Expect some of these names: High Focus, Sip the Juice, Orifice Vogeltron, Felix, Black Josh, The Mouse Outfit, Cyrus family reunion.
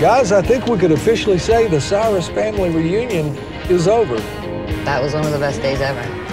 Guys, I think we could officially say the Cyrus family reunion is over. That was one of the best days ever.